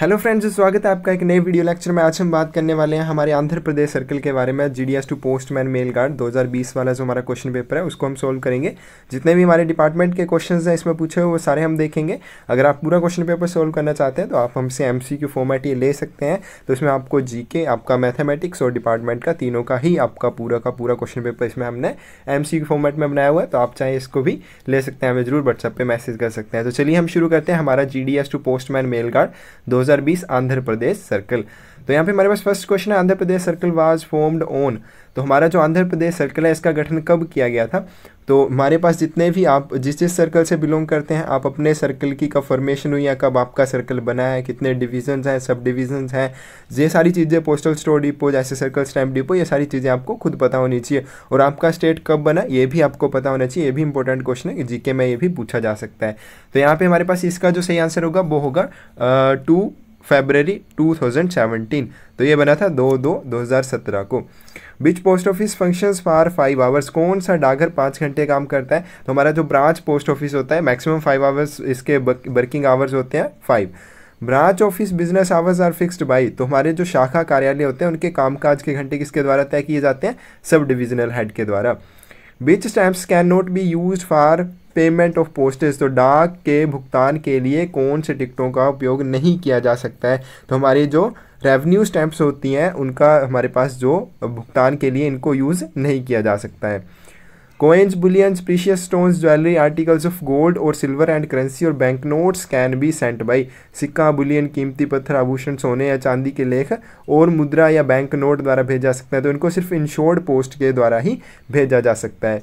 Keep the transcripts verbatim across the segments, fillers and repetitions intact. Hello friends, स्वागत है आपका एक नए वीडियो लेक्चर में। आज हम बात करने वाले हैं हमारे आंध्र प्रदेश सर्कल के बारे में। GDS to postman mail guard दो हज़ार बीस वाला जो हमारा क्वेश्चन पेपर है उसको हम सोल्व करेंगे। जितने भी हमारे डिपार्टमेंट के क्वेश्चंस हैं इसमें पूछे हुए वो सारे हम देखेंगे। अगर आप पूरा क्वेश्चन पेपर सोल्व करना चाहते हैं तो आप हमसे एमसीक्यू फॉर्मेट ये ले सकते हैं। तो इसमें आपको जीके, आपका मैथमेटिक्स और डिपार्टमेंट का तीनों का ही आपका पूरा का पूरा क्वेश्चन पेपर इसमें हमने एमसीक्यू फॉर्मेट में बनाया हुआ है। तो आप चाहे इसको भी ले सकते हैं, हमें जरूर व्हाट्सएप पर मैसेज कर सकते हैं। तो चलिए हम शुरू करते हैं हमारा GDS to postman mail guard दो हज़ार बीस आंध्र प्रदेश सर्कल। तो यहाँ पे हमारे पास फर्स्ट क्वेश्चन है, Andhra Pradesh circle was formed on. तो हमारा जो आंध्र प्रदेश सर्कल है इसका गठन कब किया गया था? तो हमारे पास जितने भी आप जिस जिस सर्कल से बिलोंग करते हैं, आप अपने सर्कल की कब फॉर्मेशन हुई या कब आपका सर्कल बना है, कितने डिविजन्स हैं, सब डिविजन्स हैं, ये सारी चीज़ें, पोस्टल स्टोर डिपो जैसे सर्कल स्टैम्प डिपो, ये सारी चीज़ें आपको खुद पता होनी चाहिए। और आपका स्टेट कब बना ये भी आपको पता होना चाहिए। ये भी इंपॉर्टेंट क्वेश्चन है कि जीके में ये भी पूछा जा सकता है। तो यहाँ पर हमारे पास इसका जो सही आंसर होगा वो होगा two February two thousand seventeen. तो ये बना था दो दो दो हज़ार सत्रह को। Which post office functions for five hours. कौन सा डाकघर पाँच घंटे काम करता है? तो हमारा जो ब्रांच पोस्ट ऑफिस होता है मैक्सिमम फाइव आवर्स इसके वर्किंग आवर्स होते हैं five. Branch office business hours are fixed by. तो हमारे जो शाखा कार्यालय होते हैं उनके कामकाज के घंटे किसके द्वारा तय किए जाते हैं? सब डिविजनल हेड के द्वारा। Which stamps can not be use for payment of postage. तो डाक के भुगतान के लिए कौन से टिकटों का उपयोग नहीं किया जा सकता है? तो हमारी जो रेवेन्यू स्टैम्प्स होती हैं उनका हमारे पास जो भुगतान के लिए इनको यूज़ नहीं किया जा सकता है। Coins, bullions, precious stones, jewellery, articles of gold और सिल्वर एंड करेंसी और bank notes can be sent by. सिक्का, बुलियन, कीमती पत्थर, आभूषण, सोने या चांदी के लेख और मुद्रा या बैंक नोट द्वारा भेजा जा सकता है। तो इनको सिर्फ इंश्योर्ड पोस्ट के द्वारा ही भेजा जा सकता है।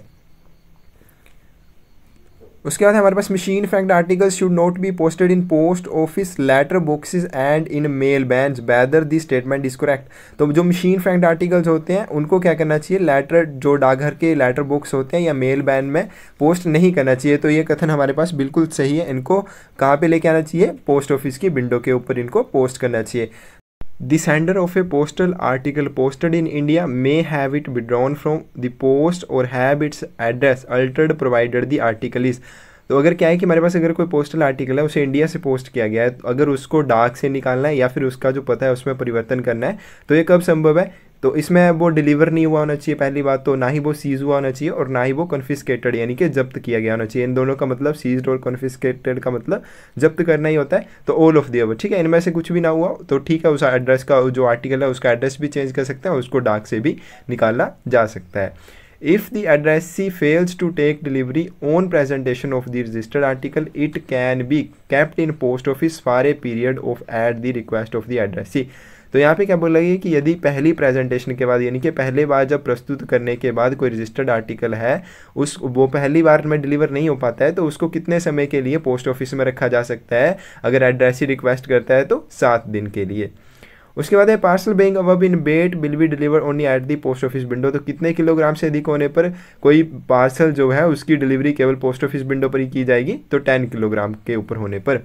उसके बाद हमारे पास machine franked articles should not be posted in post office letter boxes and in mail vans whether the statement is correct. तो जो मशीन फैक्ट आर्टिकल्स होते हैं उनको क्या करना चाहिए? लेटर जो डाकघर के लेटर बॉक्स होते हैं या मेल वैन में पोस्ट नहीं करना चाहिए। तो ये कथन हमारे पास बिल्कुल सही है। इनको कहाँ पे लेके आना चाहिए? पोस्ट ऑफिस की विंडो के ऊपर इनको पोस्ट करना चाहिए। The sender of a postal article posted in India may have it withdrawn from the post or have its address altered provided the article is। तो अगर क्या है कि हमारे पास अगर कोई पोस्टल आर्टिकल है उसे इंडिया से पोस्ट किया गया है, तो अगर उसको डाक से निकालना है या फिर उसका जो पता है उसमें परिवर्तन करना है तो ये कब संभव है? तो इसमें वो डिलीवर नहीं हुआ होना चाहिए पहली बात, तो ना ही वो सीज हुआ होना चाहिए और ना ही वो कन्फिस्केटेड यानी कि जब्त किया गया होना चाहिए। इन दोनों का मतलब सीज्ड और कन्फिस्केटेड का मतलब जब्त करना ही होता है। तो ऑल ऑफ द अबव, ठीक है, इनमें से कुछ भी ना हुआ तो ठीक है, उस एड्रेस का जो आर्टिकल है उसका एड्रेस भी चेंज कर सकते हैं और उसको डाक से भी निकाला जा सकता है। If the addressee fails to take delivery on presentation of the registered article, it can be kept in post office for a period of at the request of the addressee। तो यहाँ पे क्या बोला गया कि यदि पहली प्रेजेंटेशन के बाद यानी कि पहले बार जब प्रस्तुत करने के बाद कोई रजिस्टर्ड आर्टिकल है उस वो पहली बार में डिलीवर नहीं हो पाता है तो उसको कितने समय के लिए पोस्ट ऑफिस में रखा जा सकता है? अगर एड्रेसी रिक्वेस्ट करता है तो सात दिन के लिए। उसके बाद है parcel being above in weight will be deliver only at the post office window. तो कितने किलोग्राम से अधिक होने पर कोई पार्सल जो है उसकी डिलीवरी केवल पोस्ट ऑफिस विंडो पर ही की जाएगी, तो टेन किलोग्राम के ऊपर होने पर।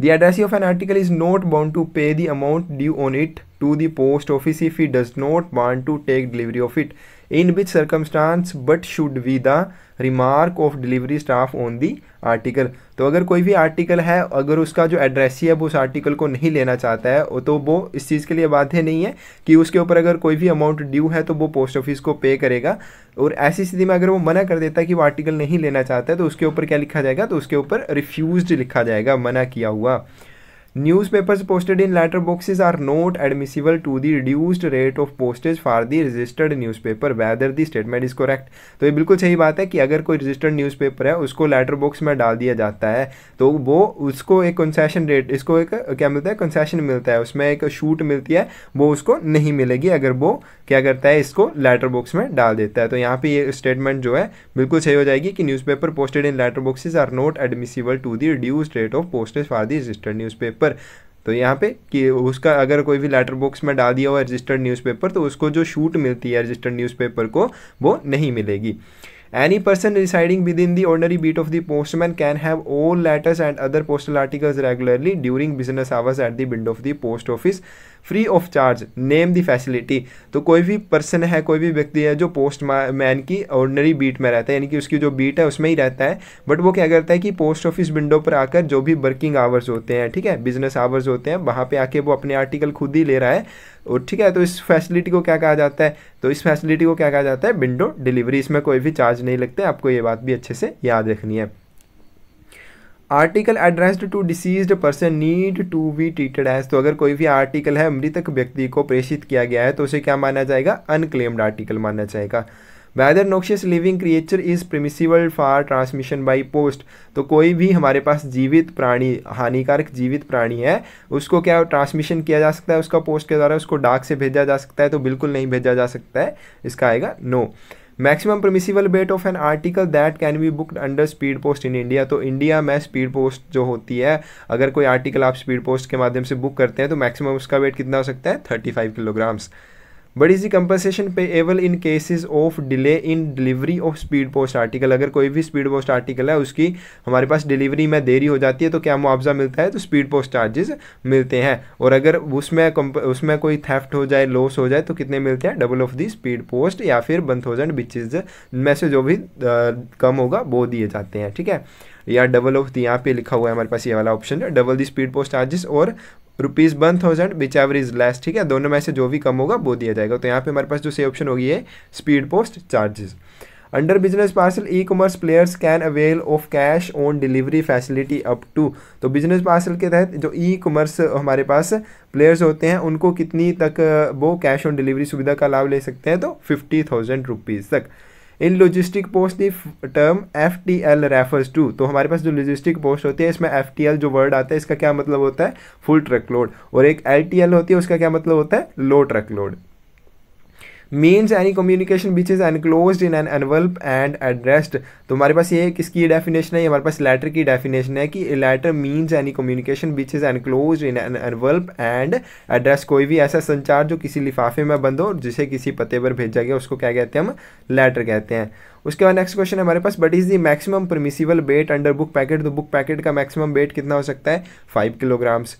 The addressee of an article is not bound to pay the amount due on it to the post office if he does not want to take delivery of it in which circumstance but should be the remark of delivery staff on the article. तो अगर कोई भी article है अगर उसका जो addressee है वो उस आर्टिकल को नहीं लेना चाहता है तो वो इस चीज़ के लिए बाध्य नहीं है कि उसके ऊपर अगर कोई भी अमाउंट ड्यू है तो वो पोस्ट ऑफिस को पे करेगा। और ऐसी स्थिति में अगर वो मना कर देता है कि वो आर्टिकल नहीं लेना चाहता है तो उसके ऊपर क्या लिखा जाएगा? तो उसके ऊपर रिफ्यूज्ड लिखा जाएगा, मना किया हुआ। Newspapers posted in letter boxes are not admissible to the reduced rate of postage for the registered newspaper whether the statement is correct। तो ये बिल्कुल सही बात है कि अगर कोई रजिस्टर्ड न्यूज़पेपर है उसको लेटर बॉक्स में डाल दिया जाता है तो वो उसको एक कंसेशन रेट इसको एक क्या मिलता है? कंसेशन मिलता है, उसमें एक छूट मिलती है, वो उसको नहीं मिलेगी अगर वो क्या करता है? इसको लेटर बॉक्स में डाल देता है। तो यहाँ पर ये स्टेटमेंट जो है बिल्कुल सही हो जाएगी कि newspaper posted in letter boxes are not admissible to the reduced rate of postage for the registered newspaper. तो यहाँ पे कि उसका अगर कोई भी लेटर बॉक्स में डाल दिया हुआ रजिस्टर्ड न्यूज़पेपर तो उसको जो छूट मिलती है रजिस्टर्ड न्यूज़पेपर को वो नहीं मिलेगी। Any person residing within the ordinary beat of the postman can have all letters and other postal articles regularly during business hours at the window of the post office free of charge. Name the facility. तो कोई भी person है, कोई भी व्यक्ति है जो postman की ऑर्डिनरी बीट में रहता है, यानी कि उसकी जो बीट है उसमें ही रहता है, बट वो क्या करता है कि पोस्ट ऑफिस विंडो पर आकर जो भी वर्किंग आवर्स होते हैं, ठीक है, बिजनेस आवर्स होते हैं, वहाँ पे आके वो अपने आर्टिकल खुद ही ले रहा है, और ठीक है, तो इस फैसिलिटी को क्या कहा जाता है, तो इस फैसिलिटी को क्या कहा जाता है, विंडो डिलीवरी। इसमें कोई भी चार्ज नहीं लगते, आपको ये बात भी अच्छे से याद रखनी है। Article addressed to deceased person need to be treated as, तो अगर कोई भी आर्टिकल है मृतक व्यक्ति को प्रेषित किया गया है तो उसे क्या माना जाएगा, अनक्लेम्ड आर्टिकल माना जाएगा। Whether noxious living creature is permissible for transmission by post, तो कोई भी हमारे पास जीवित प्राणी, हानिकारक जीवित प्राणी है, उसको क्या ट्रांसमिशन किया जा सकता है उसका पोस्ट के द्वारा, उसको डाक से भेजा जा सकता है, तो बिल्कुल नहीं भेजा जा सकता है, इसका आएगा no. Maximum permissible weight of an article that can be booked under speed post in India, तो इंडिया में स्पीड पोस्ट जो होती है, अगर कोई आर्टिकल आप स्पीड पोस्ट के माध्यम से बुक करते हैं तो मैक्सिमम उसका वेट कितना हो सकता है, thirty five kilograms. But is the compensation payable in cases of delay in delivery of speed post article, अगर कोई भी स्पीड पोस्ट आर्टिकल है उसकी हमारे पास डिलीवरी में देरी हो जाती है तो क्या मुआवजा मिलता है, तो स्पीड पोस्ट चार्जेस मिलते हैं, और अगर उसमें उसमें कोई थेफ्ट हो जाए, लॉस हो जाए, तो कितने मिलते हैं, double of the speed post, या फिर वन थाउजेंड बिचेज में से जो भी आ, कम होगा वो दिए जाते हैं, ठीक है, या डबल ऑफ दी, यहाँ पे लिखा हुआ है हमारे पास ये वाला ऑप्शन है, double the speed post charges और rupees one thousand whichever is less, ठीक है, दोनों में से जो भी कम होगा वो दिया जाएगा। तो यहाँ पे हमारे पास जो से ऑप्शन होगी है speed post charges. Under business parcel e commerce players can avail of cash on delivery facility up to, तो बिजनेस पार्सल के तहत जो ई कॉमर्स हमारे पास प्लेयर्स होते हैं उनको कितनी तक वो कैश ऑन डिलीवरी सुविधा का लाभ ले सकते हैं, तो फिफ्टी थाउजेंड रुपीज़ तक। In logistic post the term F T L refers to, तो हमारे पास जो लॉजिस्टिक पोस्ट होती है इसमें एफ टी एल जो वर्ड आता है इसका क्या मतलब होता है, फुल ट्रक लोड, और एक एल टी एल होती है उसका क्या मतलब होता है, लो truck load. Means any communication which is enclosed in an envelope and addressed, तो हमारे पास ये किसकी डेफिनेशन है, हमारे पास लेटर की डेफिनेशन है कि letter means any communication which is enclosed in an envelope and address, कोई भी ऐसा संचार जो किसी लिफाफे में बंद हो, जिसे किसी पते पर भेजा गया, उसको क्या कहते हैं, हम लेटर कहते हैं। उसके बाद नेक्स्ट क्वेश्चन है हमारे पास, but is the maximum permissible weight under book packet, तो बुक पैकेट का मैक्सिमम वेट कितना हो सकता है, five kilograms.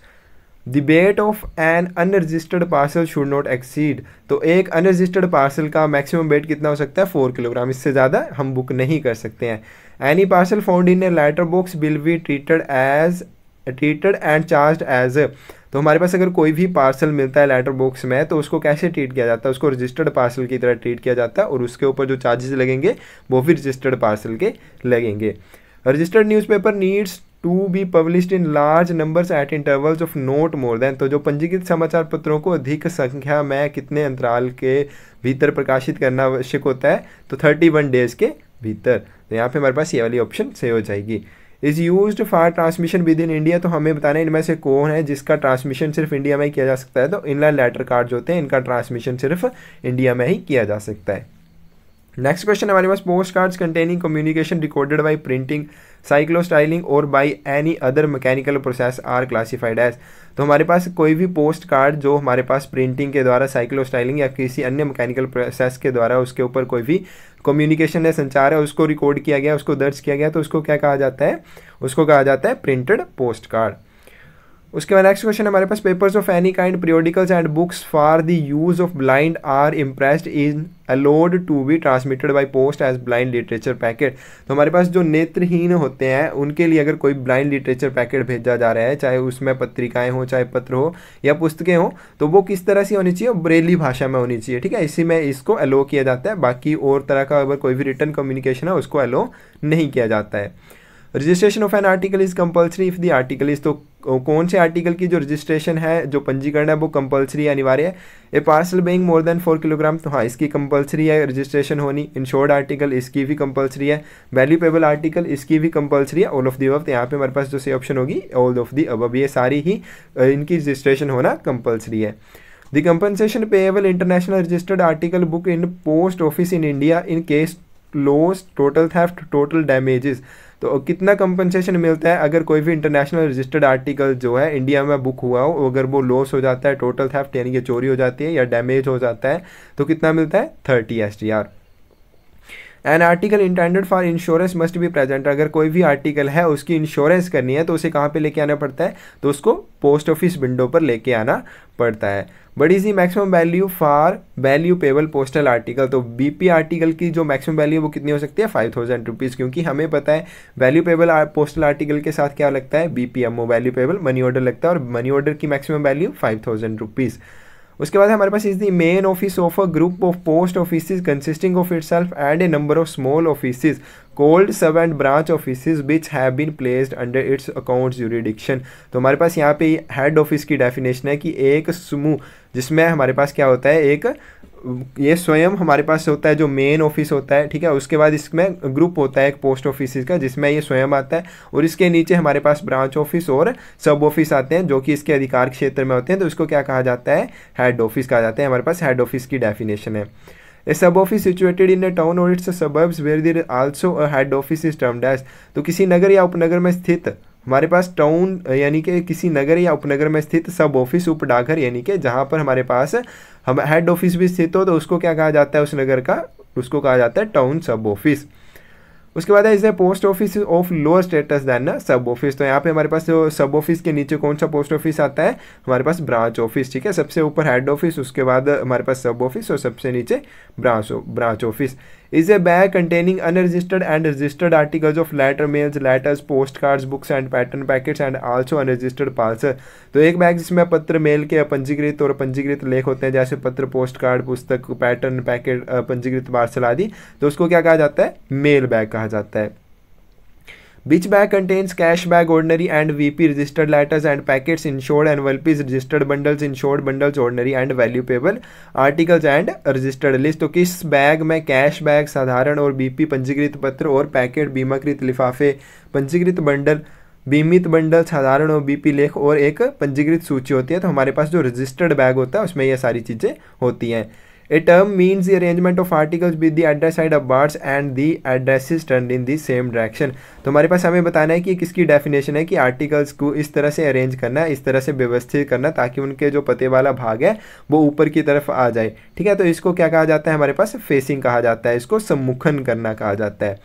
The weight of an unregistered parcel should not exceed, तो एक unregistered parcel का maximum weight कितना हो सकता है, फोर किलोग्राम, इससे ज़्यादा हम बुक नहीं कर सकते हैं। Any parcel found in a letter box will be treated as treated and charged as, तो हमारे पास अगर कोई भी पार्सल मिलता है लेटर बॉक्स में तो उसको कैसे ट्रीट किया जाता है, उसको रजिस्टर्ड पार्सल की तरह ट्रीट किया जाता है, और उसके ऊपर जो चार्जेस लगेंगे वो भी रजिस्टर्ड पार्सल के लगेंगे। Registered newspaper needs to be published in large numbers at intervals of not more than, तो जो पंजीकृत समाचार पत्रों को अधिक संख्या में कितने अंतराल के भीतर प्रकाशित करना आवश्यक होता है, तो थर्टी वन डेज़ के भीतर, तो यहाँ पे हमारे पास ये वाली ऑप्शन सही हो जाएगी। Is used for transmission within India, तो हमें बताना है इनमें से कौन है जिसका ट्रांसमिशन सिर्फ इंडिया में ही किया जा सकता है, तो इनलाइन लेटर कार्ड जो होते हैं इनका ट्रांसमिशन सिर्फ इंडिया में ही किया जा सकता है। नेक्स्ट क्वेश्चन हमारे पास, post cards containing communication recorded by printing, cyclostyling और by any other mechanical process are classified as, तो हमारे पास कोई भी पोस्ट कार्ड जो हमारे पास प्रिंटिंग के द्वारा, साइक्लो स्टाइलिंग या किसी अन्य मैकेनिकल प्रोसेस के द्वारा उसके ऊपर कोई भी कम्युनिकेशन है, संचार है, उसको रिकॉर्ड किया गया, उसको दर्ज किया गया, तो उसको क्या कहा जाता है, उसको कहा जाता है प्रिंटेड पोस्ट कार्ड। उसके बाद नेक्स्ट क्वेश्चन हमारे पास, papers of any kind periodicals and books for the use of blind are impressed is allowed to be transmitted by post as blind literature packet, तो हमारे पास जो नेत्रहीन होते हैं उनके लिए अगर कोई ब्लाइंड लिटरेचर पैकेट भेजा जा रहा है, चाहे उसमें पत्रिकाएं हो, चाहे पत्र हो या पुस्तकें हो, तो वो किस तरह से होनी चाहिए, ब्रेली भाषा में होनी चाहिए, ठीक है, इसी में इसको अलो किया जाता है, बाकी और तरह का अगर कोई भी रिटर्न कम्युनिकेशन है उसको अलो नहीं किया जाता है। Registration of an article is compulsory if the article is, तो कौन से आर्टिकल की जो रजिस्ट्रेशन है, जो पंजीकरण है वो कंपल्सरी, अनिवार्य है। A parcel being more than four kilogram, तो हाँ इसकी कंपल्सरी है रजिस्ट्रेशन होनी। इंश्योर्ड आर्टिकल इसकी भी कंपल्सरी है। वैल्यूएबल आर्टिकल इसकी भी कंपल्सरी है। ऑल ऑफ दी अबव, तो यहाँ पे हमारे पास जो से ऑप्शन होगी ऑल ऑफ दी अबव, ये सारी ही इनकी रजिस्ट्रेशन होना कंपल्सरी है। The compensation payable international registered article book in post office in India in case loss, total theft, total damages, तो कितना कंपनसेशन मिलता है अगर कोई भी इंटरनेशनल रजिस्टर्ड आर्टिकल जो है इंडिया में बुक हुआ हो, अगर वो लॉस हो जाता है, टोटल थेफ्ट यानी कि चोरी हो जाती है या डैमेज हो जाता है, तो कितना मिलता है, thirty S D R. An article intended for insurance must be present. अगर कोई भी आर्टिकल है उसकी इंश्योरेंस करनी है तो उसे कहाँ पे लेके आना पड़ता है, तो उसको पोस्ट ऑफिस विंडो पर लेके आना पड़ता है। But is the maximum value for value payable postal article, तो बीपी आर्टिकल की जो मैक्सिमम वैल्यू वो कितनी हो सकती है, फाइव थाउजेंड रुपीज़, क्योंकि हमें पता है वैल्यू पेबल पोस्टल आर्टिकल के साथ क्या लगता है, BPMO value payable money order लगता है, और मनी ऑर्डर की maximum value five thousand rupees. उसके बाद हमारे पास is the main office of a group of post offices consisting of itself and a number of small offices called sub and branch offices which have been placed under its accounts jurisdiction. तो हमारे पास यहाँ पे head office की definition है कि एक समूह जिसमें हमारे पास क्या होता है, एक ये स्वयं हमारे पास होता है जो मेन ऑफिस होता है, ठीक है, उसके बाद इसमें ग्रुप होता है एक पोस्ट ऑफिस का जिसमें ये स्वयं आता है, और इसके नीचे हमारे पास ब्रांच ऑफिस और सब ऑफिस आते हैं जो कि इसके अधिकार क्षेत्र में होते हैं, तो इसको क्या कहा जाता है, हेड ऑफिस कहा जाता है। हमारे पास हेड ऑफिस की डेफिनेशन है। A sub office situated in a town और its suburbs where there also a head office is termed as. तो किसी नगर या उपनगर में स्थित, हमारे पास टाउन यानी कि किसी नगर या उपनगर में स्थित सब ऑफिस उप डाकघर यानी कि जहाँ पर हमारे पास हम हेड ऑफिस भी स्थित हो तो उसको क्या कहा जाता है, उस नगर का उसको कहा जाता है टाउन सब ऑफिस। उसके बाद है इसे post office of lower status than sub office. तो यहाँ पे हमारे पास जो सब ऑफिस के नीचे कौन सा पोस्ट ऑफिस आता है, हमारे पास ब्रांच ऑफिस, ठीक है, सबसे ऊपर हेड ऑफिस, उसके बाद हमारे पास सब ऑफिस और सबसे नीचे branch branch office. Is a bag containing unregistered and registered articles of letter mails letters post cards books and pattern packets and also unregistered parcel. तो एक बैग जिसमें पत्र मेल के अपंजीकृत और पंजीकृत लेख होते हैं जैसे पत्र पोस्ट कार्ड पुस्तक पैटर्न पैकेट पंजीकृत पार्सल आदि, तो उसको क्या कहा जाता है, मेल बैग कहा जाता है। Which bag contains cash bag, ordinary and V P registered letters and packets, insured envelopes, registered bundles, insured bundles, ordinary and value payable articles and registered list। तो किस बैग में कैश बैग साधारण और BP पंजीकृत पत्र और packet बीमाकृत लिफाफे पंजीकृत बंडल बीमित बंडल साधारण और बीपी लेख और एक पंजीकृत सूची होती है। तो हमारे पास जो रजिस्टर्ड बैग होता है उसमें यह सारी चीज़ें होती हैं। A term means the arrangement of articles with the address side of words and the addresses turned in the same direction. तो हमारे पास हमें बताना है कि किसकी डेफिनेशन है कि आर्टिकल्स को इस तरह से अरेंज करना, इस तरह से व्यवस्थित करना ताकि उनके जो पते वाला भाग है वो ऊपर की तरफ आ जाए, ठीक है। तो इसको क्या कहा जाता है, हमारे पास फेसिंग कहा जाता है, इसको सम्मुखन करना कहा जाता है।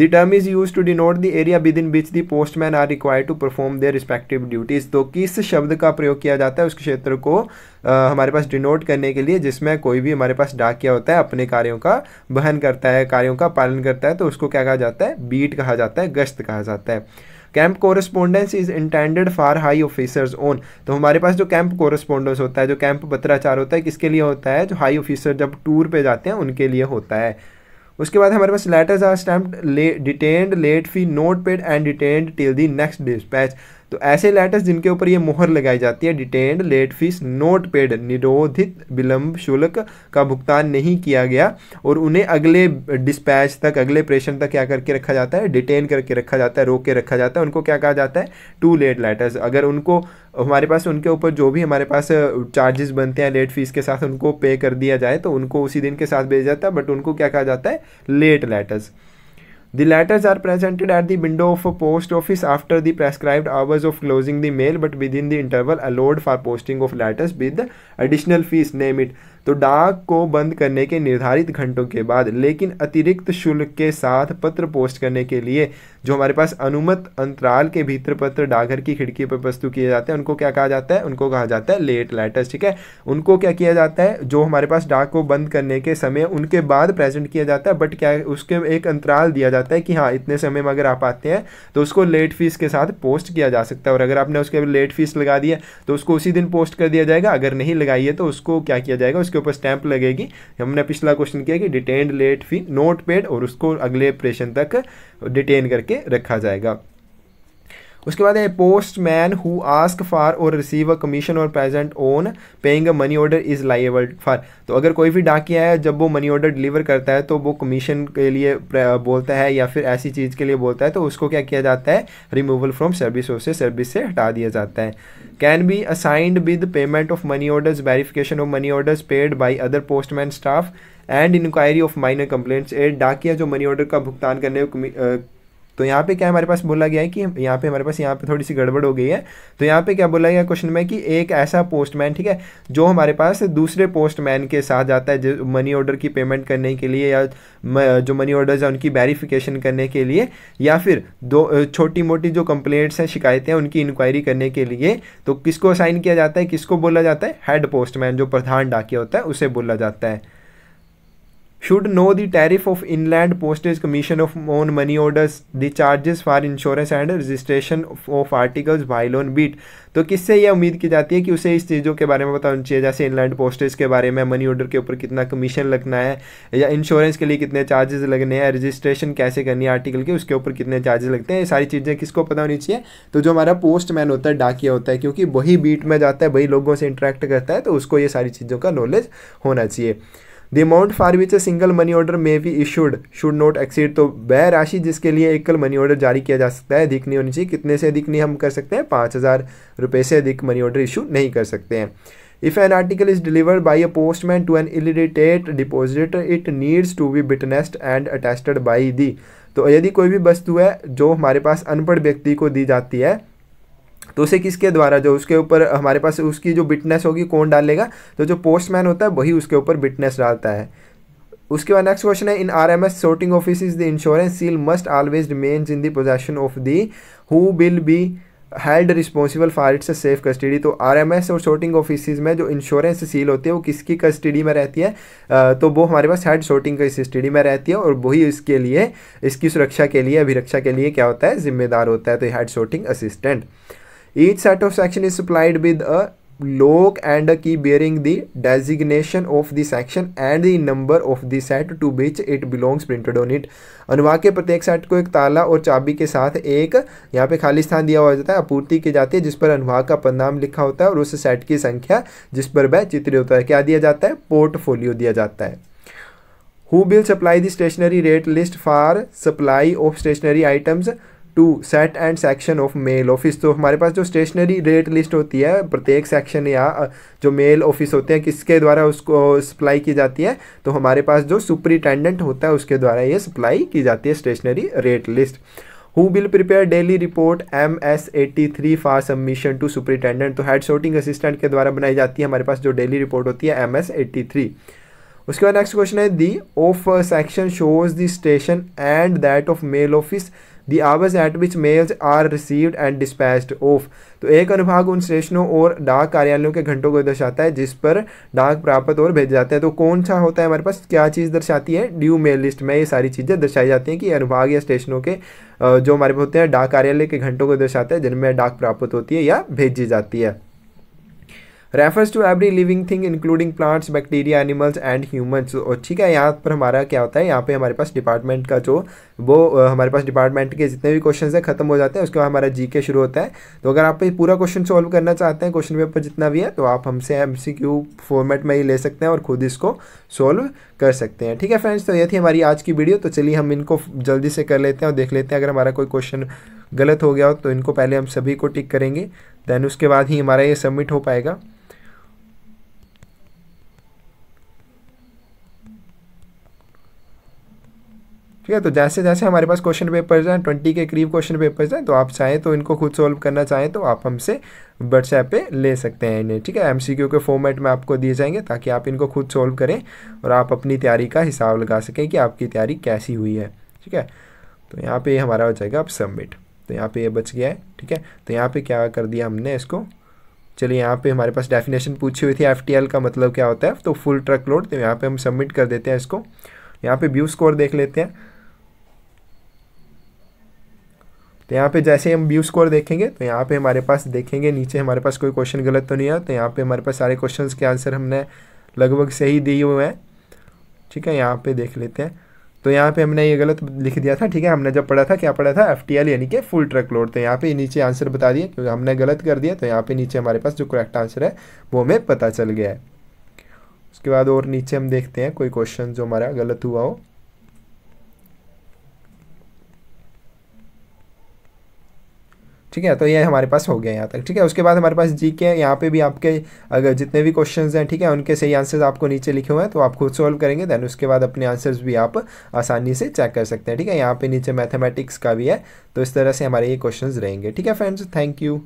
The term is used to denote the area within which the postmen are required to perform their respective duties। तो किस शब्द का प्रयोग किया जाता है उस क्षेत्र को आ, हमारे पास डिनोट करने के लिए जिसमें कोई भी हमारे पास डाकिया होता है अपने कार्यों का वहन करता है, कार्यों का पालन करता है, तो उसको क्या कहा जाता है, बीट कहा जाता है, गश्त कहा जाता है। Camp correspondence is intended for high officers own. तो हमारे पास जो कैंप कोरेस्पोंडेंस होता है, जो कैंप पत्राचार होता है, किसके लिए होता है, जो हाई ऑफिसर जब टूर पर जाते हैं उनके लिए होता है। उसके बाद हमारे पास letters are stamped detained late fee not paid and detained till the next dispatch. तो ऐसे लेटर्स जिनके ऊपर ये मोहर लगाई जाती है detained late fees not paid निरोधित विलंब शुल्क का भुगतान नहीं किया गया और उन्हें अगले डिस्पैच तक अगले प्रेषण तक क्या करके रखा जाता है, डिटेन करके रखा जाता है, रोक के रखा जाता है, उनको क्या कहा जाता है, टू लेट लेटर्स। अगर उनको हमारे पास उनके ऊपर जो भी हमारे पास चार्जेस बनते हैं लेट फीस के साथ उनको पे कर दिया जाए तो उनको उसी दिन के साथ भेजा जाता है, बट उनको क्या कहा जाता है, late letters. The letters are presented at the window of a post office after the prescribed hours of closing the mail, but within the interval allowed for posting of letters with additional fees, name it। तो डाक को बंद करने के निर्धारित घंटों के बाद लेकिन अतिरिक्त शुल्क के साथ पत्र पोस्ट करने के लिए जो हमारे पास अनुमत अंतराल के भीतर पत्र डाकघर की खिड़की पर प्रस्तुत किए जाते हैं उनको क्या कहा जाता है, उनको कहा जाता है लेट लेटर्स, ठीक है। उनको क्या किया जाता है, जो हमारे पास डाक को बंद करने के समय उनके बाद प्रेजेंट किया जाता है, बट क्या उसके एक अंतराल दिया जाता है कि हाँ इतने समय में अगर आप आते हैं तो उसको लेट फीस के साथ पोस्ट किया जा सकता है, और अगर आपने उसके लेट फीस लगा दी है तो उसको उसी दिन पोस्ट कर दिया जाएगा, अगर नहीं लगाई है तो उसको क्या किया जाएगा, के ऊपर स्टैंप लगेगी। हमने पिछला क्वेश्चन किया कि detained late fee not paid और उसको अगले प्रेषण तक डिटेन करके रखा जाएगा। उसके बाद है पोस्टमैन हु आस्क फॉर और रिसीव अ कमीशन और present on paying a money order is liable for. तो अगर कोई भी डाकिया है जब वो मनी ऑर्डर डिलीवर करता है तो वो कमीशन के लिए बोलता है या फिर ऐसी चीज़ के लिए बोलता है तो उसको क्या किया जाता है, रिमूवल फ्रॉम सर्विस और से सर्विस से हटा दिया जाता है। Can be assigned with payment of money orders verification of money orders paid by other postman staff and inquiry of minor complaints. ए डाकिया जो मनी ऑर्डर का भुगतान करने तो यहाँ पे क्या हमारे पास बोला गया है कि यहाँ पे हमारे पास यहाँ पे थोड़ी सी गड़बड़ हो गई है। तो यहाँ पे क्या बोला गया क्वेश्चन में कि एक ऐसा पोस्टमैन, ठीक है, जो हमारे पास दूसरे पोस्टमैन के साथ जाता है जो मनी ऑर्डर की पेमेंट करने के लिए या जो मनी ऑर्डर्स हैं उनकी वेरिफिकेशन करने के लिए या फिर दो छोटी मोटी जो कंप्लेंट्स हैं, शिकायतें हैं, उनकी इंक्वायरी करने के लिए। तो किसको असाइन किया जाता है, किसको बोला जाता है? हेड पोस्टमैन, जो प्रधान डाकिया होता है, उसे बोला जाता है। should know the tariff of inland postage commission of on money orders, the charges for insurance and registration of articles while on beat। तो किससे ये उम्मीद की जाती है कि उसे इस चीज़ों के बारे में पता होना चाहिए, जैसे इनलैंड पोस्टेज के बारे में, मनी ऑर्डर के ऊपर कितना कमीशन लगना है या इंश्योरेंस के लिए कितने चार्जेस लगने हैं, रजिस्ट्रेशन कैसे करनी है आर्टिकल के, उसके ऊपर कितने चार्जेस लगते हैं, ये सारी चीज़ें किसको पता होनी चाहिए? तो जो हमारा पोस्टमैन होता है, डाकिया होता है, क्योंकि वही बीट में जाता है, वही लोगों से इंटरेक्ट करता है, तो उसको ये सारी चीज़ों का नॉलेज होना चाहिए। The amount for which a single money order may be issued should not exceed, तो वह राशि जिसके लिए एकल मनी ऑर्डर जारी किया जा सकता है अधिक नहीं होनी चाहिए। कितने से अधिक नहीं हम कर सकते हैं? पाँच हज़ार रुपये से अधिक मनी ऑर्डर इशू नहीं कर सकते हैं। If an article is delivered by a postman to an illiterate depositor it needs to be witnessed and attested by the, तो यदि कोई भी वस्तु है जो हमारे पास अनपढ़ व्यक्ति को दी जाती है तो उसे किसके द्वारा, जो उसके ऊपर हमारे पास उसकी जो विटनेस होगी कौन डालेगा? तो जो पोस्टमैन होता है वही उसके ऊपर विटनेस डालता है। उसके बाद नेक्स्ट क्वेश्चन है, in RMS sorting offices the insurance seal must always remains in the possession of the who will be held responsible for its safe custody. तो आरएमएस और सॉर्टिंग ऑफिसेज में जो इंश्योरेंस सील होती है वो किसकी custody में रहती है? तो वो हमारे पास हेड सॉर्टिंग की कस्टडी में रहती है और वही इसके लिए, इसकी सुरक्षा के लिए, अभिरक्षा के लिए क्या होता है? जिम्मेदार होता है। तो head sorting assistant. Each set of section is supplied with a lock and a key bearing the designation of the section and the number of the set to which it belongs printed on it। अनुवाद के प्रत्येक set को एक ताला और चाबी के साथ एक यहाँ पे खाली स्थान दिया हुआ जाता है, आपूर्ति की जाती है, जिस पर अनुवाद का पदनाम लिखा होता है और उस सेट की संख्या जिस पर वह चित्रित होता है। क्या दिया जाता है? पोर्टफोलियो दिया जाता है। Who will supply the stationery rate list for supply of stationery items to set and section of mail office. तो हमारे पास जो स्टेशनरी रेट लिस्ट होती है प्रत्येक सेक्शन या जो मेल ऑफिस होते हैं किसके द्वारा उसको सप्लाई की जाती है? तो हमारे पास जो सुपरिटेंडेंट होता है उसके द्वारा ये सप्लाई की जाती है stationery rate list. Who will prepare daily report M S eighty three for submission to superintendent, तो हेड सॉर्टिंग असिस्टेंट के द्वारा बनाई जाती है हमारे पास जो डेली रिपोर्ट होती है एम एस एट्टी थ्री। उसके बाद नेक्स्ट क्वेश्चन है, the of section shows the station and that of mail office the hours at which mails are received and dispatched of. तो एक अनुभाग उन स्टेशनों और डाक कार्यालयों के घंटों को दर्शाता है जिस पर डाक प्राप्त और भेजे जाते हैं। तो कौन सा होता है हमारे पास, क्या चीज़ दर्शाती है? ड्यू मेल लिस्ट में ये सारी चीज़ें दर्शाई जाती हैं कि अनुभाग या स्टेशनों के जो हमारे होते हैं डाक कार्यालय के घंटों को दर्शाता है जिनमें डाक प्राप्त होती है या भेजी जाती है। Refers to every living thing including plants bacteria animals and humans. ठीक है, यहाँ पर हमारा क्या होता है, यहाँ पे हमारे पास डिपार्टमेंट का जो वो हमारे पास डिपार्टमेंट के जितने भी क्वेश्चंस हैं खत्म हो जाते हैं, उसके बाद हमारा जीके शुरू होता है। तो अगर आप पूरा क्वेश्चन सॉल्व करना चाहते हैं, क्वेश्चन पेपर जितना भी है, तो आप हमसे एमसीक्यू फॉर्मेट में ही ले सकते हैं और खुद इसको सॉल्व कर सकते हैं। ठीक है फ्रेंड्स, तो ये थी हमारी आज की वीडियो। तो चलिए हम इनको जल्दी से कर लेते हैं और देख लेते हैं अगर हमारा कोई क्वेश्चन गलत हो गया हो तो इनको पहले हम सभी को टिक करेंगे, देन उसके बाद ही हमारा ये सबमिट हो पाएगा। ठीक है, तो जैसे जैसे हमारे पास क्वेश्चन पेपर्स हैं, ट्वेंटी के करीब क्वेश्चन पेपर्स हैं, तो आप चाहें तो इनको खुद सॉल्व करना चाहें तो आप हमसे व्हाट्सएप पे ले सकते हैं इन्हें। ठीक है, एमसीक्यू के फॉर्मेट में आपको दिए जाएंगे ताकि आप इनको खुद सॉल्व करें और आप अपनी तैयारी का हिसाब लगा सकें कि आपकी तैयारी कैसी हुई है। ठीक है, तो यहाँ पर हमारा हो जाएगा अब सबमिट। तो यहाँ पर ये बच गया है। ठीक है, तो यहाँ पर क्या कर दिया हमने इसको, चलिए यहाँ पे हमारे पास डेफिनेशन पूछी हुई थी एफटीएल का मतलब क्या होता है, तो फुल ट्रक लोड। तो यहाँ पर हम सबमिट कर देते हैं इसको। यहाँ पे व्यू स्कोर देख लेते हैं। तो यहाँ पे जैसे हम व्यू स्कोर देखेंगे तो यहाँ पे हमारे पास देखेंगे नीचे हमारे पास कोई क्वेश्चन गलत तो नहीं है। तो यहाँ पे हमारे पास सारे क्वेश्चंस के आंसर हमने लगभग सही दिए हुए हैं। ठीक है, यहाँ पे देख लेते हैं। तो यहाँ पे हमने ये गलत लिख दिया था। ठीक है, हमने जब पढ़ा था क्या पढ़ा था, एफटीएल यानी कि फुल ट्रक लोड। तो यहाँ पे नीचे आंसर बता दिए क्योंकि हमने गलत कर दिया। तो यहाँ पे नीचे हमारे पास जो करेक्ट आंसर है वो हमें पता चल गया है। उसके बाद और नीचे हम देखते हैं कोई क्वेश्चन जो हमारा गलत हुआ हो। ठीक है। तो ये हमारे पास हो गया यहाँ तक, ठीक है। उसके बाद हमारे पास जी के, यहाँ पे भी आपके अगर जितने भी क्वेश्चंस हैं, ठीक है, उनके सही आंसर्स आपको नीचे लिखे हुए हैं, तो आप खुद सॉल्व करेंगे, देन उसके बाद अपने आंसर्स भी आप आसानी से चेक कर सकते हैं, ठीक है। यहाँ पे नीचे मैथमेटिक्स का भी है, तो इस तरह से हमारे ये क्वेश्चंस रहेंगे, ठीक है फ्रेंड्स। Thank you.